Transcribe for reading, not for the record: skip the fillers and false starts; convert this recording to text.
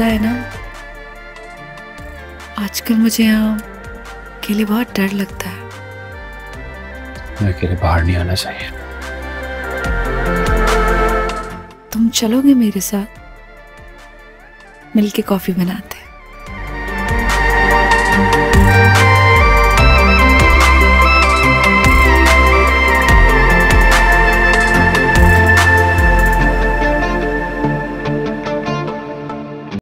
पता है ना, आजकल मुझे यहाँ अकेले बहुत डर लगता है। मैं अकेले बाहर नहीं आना चाहिए। तुम चलोगे मेरे साथ? मिलके कॉफी बनाते।